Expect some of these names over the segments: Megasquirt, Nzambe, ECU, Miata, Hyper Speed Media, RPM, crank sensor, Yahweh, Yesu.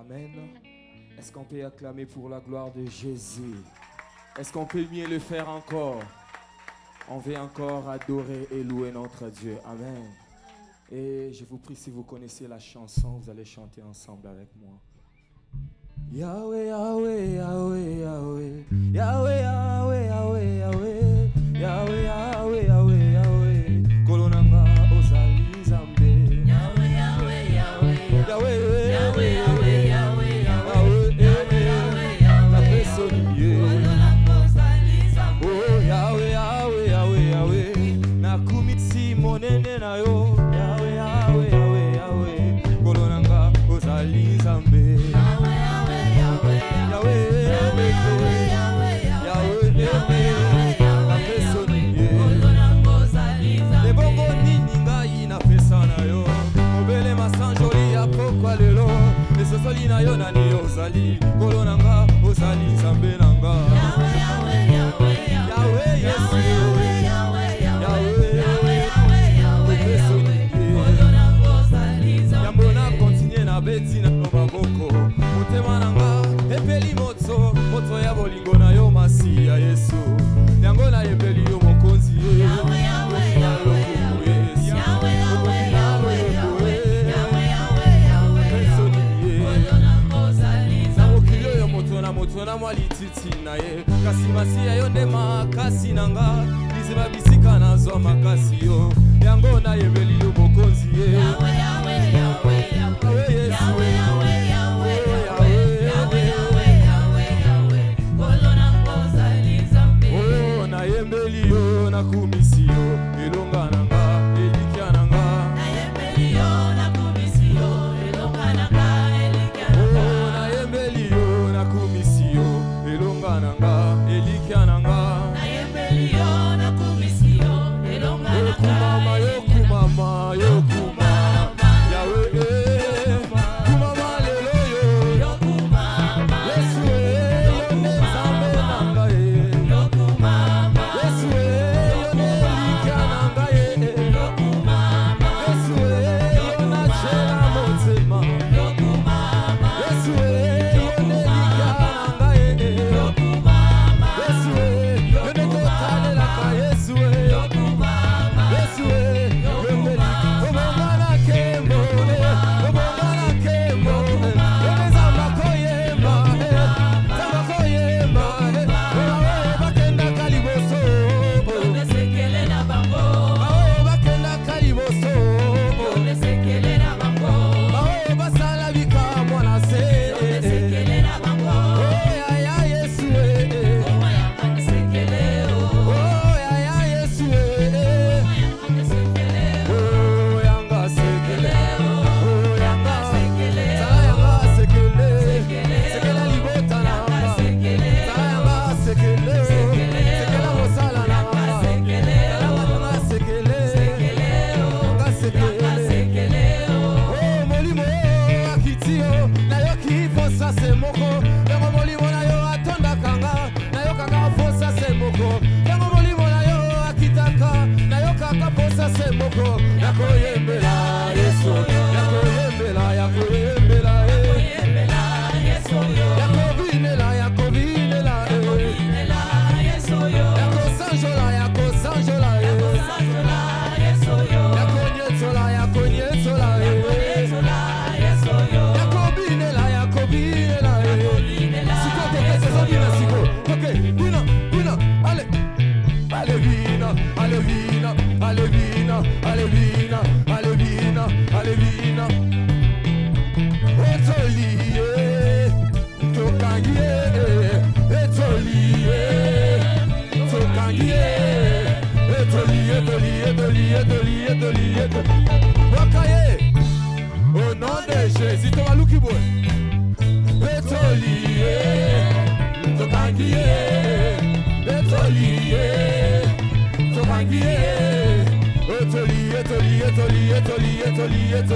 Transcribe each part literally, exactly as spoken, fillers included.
Amen. Est-ce qu'on peut acclamer pour la gloire de Jésus? Est-ce qu'on peut mieux le faire encore? On va encore adorer et louer notre Dieu. Amen. Et je vous prie, si vous connaissez la chanson, vous allez chanter ensemble avec moi. Yahweh, Yahweh, Yahweh, Yahweh. Yahweh, Yahweh, Yahweh, Yahweh. Yahweh, Yahweh, Yahweh, Yahweh. Kolonanga ozali Nzambe. Yahweh, Yahweh, Yahweh, Yahweh. Yahweh, Yahweh, Yahweh, Yahweh. Yahweh, Yahweh, Yahweh, Yahweh. Kolonanga ozali Nzambe. Oh, Yahweh, Yahweh, Yahweh, Yahweh. Nakumitsi monene na yo. Yahweh, Yahweh, Yahweh, Yahweh. Kolonanga ozali Nzambe. Yahweh, Yahweh, Yahweh, Yahweh, Yahweh, Yahweh, Yahweh, Yahweh, Yahweh, Kolonanga ozali Nzambe. Le bongo nininga ina pesa na yo, obele masanjoli ya pokwa lelo, esosoli na yo na ni ozali, kolonanga ozali Nzambe nanga. Yahweh, Yahweh, Yahweh, Yahweh, Yahweh, Yahweh, Yahweh, Yahweh, Yahweh, Yahweh, Yahweh, Kolonanga ozali Nzambe. Yambona continue na beti na maboko, motema nanga. Epeli moto, moto ya bolingo na yo masi ya Yesu. Yango na epeli yo mokonzi ye. Yahweh, Yahweh, Yahweh, Yahweh. Yahweh, Yahweh, Yahweh, Yahweh. Yahweh, Yahweh, Yahweh, Yahweh. Kolonanga ozali Nzambe. Na mokilo yo moto na moto na mwali titi na ye. Kasi masi ya yo ndema kasi nanga. Liziba bisika na zo makasi yo. Yango na epeli yo mokonzi ye. Yahweh, Yahweh, Yahweh, Yahweh. Yahweh, Yahweh, Yahweh, Yahweh. Yembelio na kumisiyo elonga nanga elikia nanga. Na yembelio na kumisiyo elonga nanga elikia nanga. Oh, na yembelio na kumisiyo elonga nanga elikia nanga. Na yembelio na kumisiyo elonga nanga. Kumama yo kumama yo kumama. Yahweh. Etoli, etoli, etoli,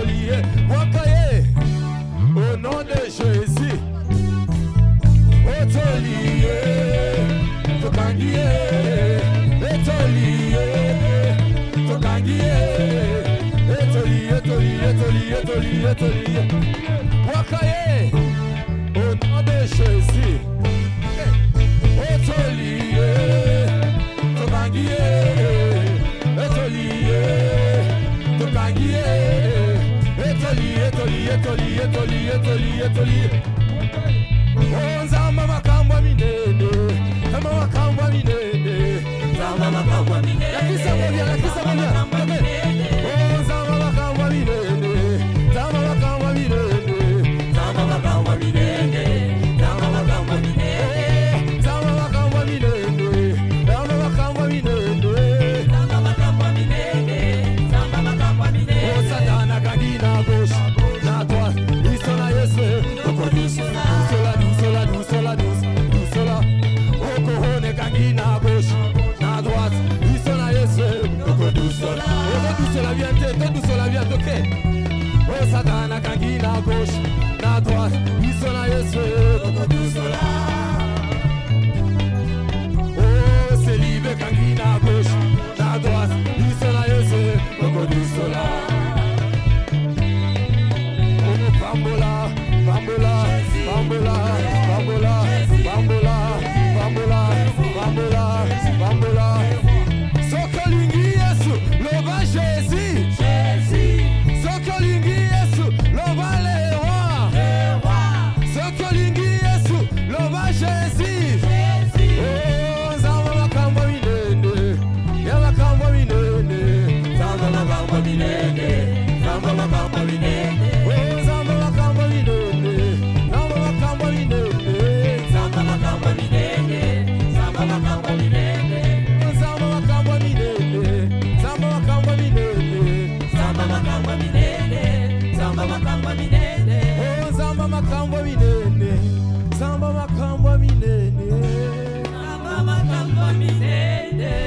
etoli, etoli. Wakaye. Zamba makamba minene, Zamba makamba minene.